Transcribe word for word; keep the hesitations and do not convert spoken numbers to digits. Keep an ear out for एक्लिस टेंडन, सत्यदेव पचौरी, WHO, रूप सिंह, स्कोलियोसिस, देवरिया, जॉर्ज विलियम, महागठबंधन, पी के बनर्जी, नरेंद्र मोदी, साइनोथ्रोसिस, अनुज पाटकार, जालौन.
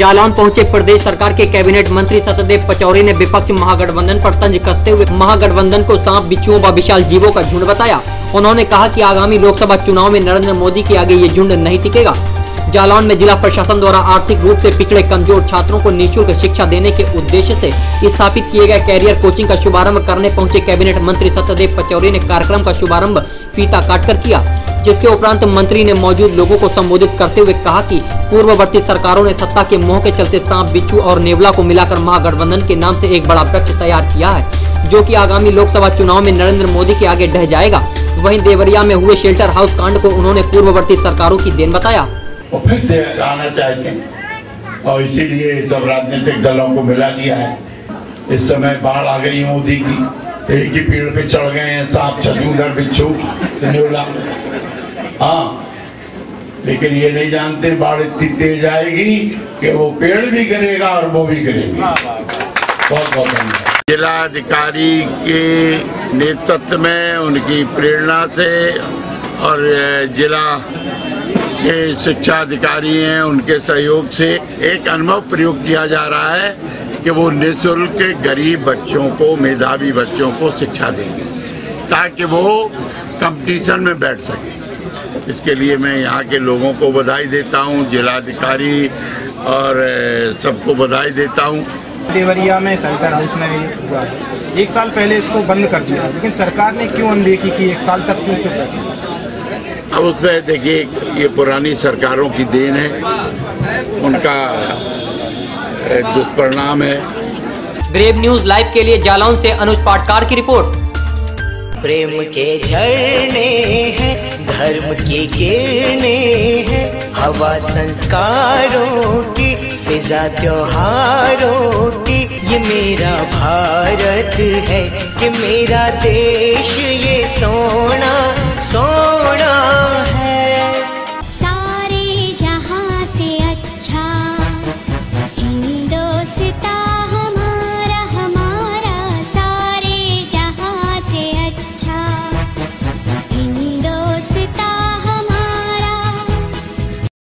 जालौन पहुंचे प्रदेश सरकार के कैबिनेट मंत्री सत्यदेव पचौरी ने विपक्ष महागठबंधन पर तंज कसते हुए महागठबंधन को सांप, बिच्छुओं व विशाल जीवों का झुंड बताया। उन्होंने कहा कि आगामी लोकसभा चुनाव में नरेंद्र मोदी के आगे ये झुंड नहीं टिकेगा। जालौन में जिला प्रशासन द्वारा आर्थिक रूप से पिछड़े कमजोर छात्रों को निःशुल्क शिक्षा देने के उद्देश्य से स्थापित किए गए कैरियर कोचिंग का शुभारंभ करने पहुंचे कैबिनेट मंत्री सत्यदेव पचौरी ने कार्यक्रम का शुभारंभ फीता काटकर किया, जिसके उपरांत मंत्री ने मौजूद लोगों को संबोधित करते हुए कहा कि पूर्ववर्ती सरकारों ने सत्ता के मोह के चलते सांप, बिच्छू और नेवला को मिलाकर महागठबंधन के नाम से एक बड़ा वृक्ष तैयार किया है, जो कि आगामी लोकसभा चुनाव में नरेंद्र मोदी के आगे ढह जाएगा। वहीं देवरिया में हुए शेल्टर हाउस कांड को उन्होंने पूर्ववर्ती सरकारों की देन बताया। और फिर से आना चाहते हैं और इसीलिए सब राजनीतिक दलों को मिला दिया है। इस समय बाढ़ आ गई मोदी की, एक ही पेड़ पे चढ़ गए हैं सांप, छतूदर, बिच्छू, नेवला। हाँ, लेकिन ये नहीं जानते बाढ़ इतनी तेज आएगी कि वो पेड़ भी गिरेगा और वो भी गिरेगी। बहुत बहुत धन्यवाद। जिला अधिकारी के नेतृत्व में, उनकी प्रेरणा से, और जिला के शिक्षा अधिकारी हैं उनके सहयोग से एक अनुभव प्रयोग किया जा रहा है कि वो निःशुल्क गरीब बच्चों को, मेधावी बच्चों को शिक्षा देंगे ताकि वो कंपटीशन में बैठ सके। इसके लिए मैं यहाँ के लोगों को बधाई देता हूँ, जिलाधिकारी और सबको बधाई देता हूँ। देवरिया में सेंटर हाउस में हुआ, एक साल पहले इसको बंद कर दिया, लेकिन सरकार ने क्यों अनदेखी की, एक साल तक क्यों चुप रखी? अब उसमें देखिए, ये पुरानी सरकारों की देन है, उनका दुष्परिणाम है। ब्रेव न्यूज लाइव के लिए जालौन से अनुज पाटकार की रिपोर्ट। प्रेम के झरने हैं, धर्म के गिरने हैं, हवा संस्कारों की, फिजा त्योहारों की। ये मेरा भारत है, ये मेरा देश